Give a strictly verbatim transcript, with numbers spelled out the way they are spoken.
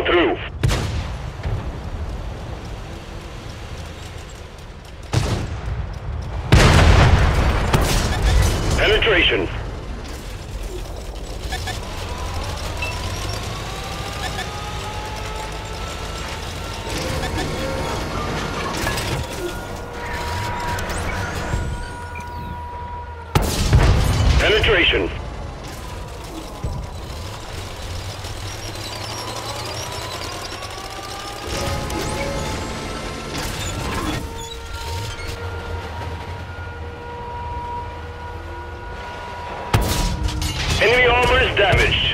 go through. Penetration. Penetration. Enemy armor is damaged.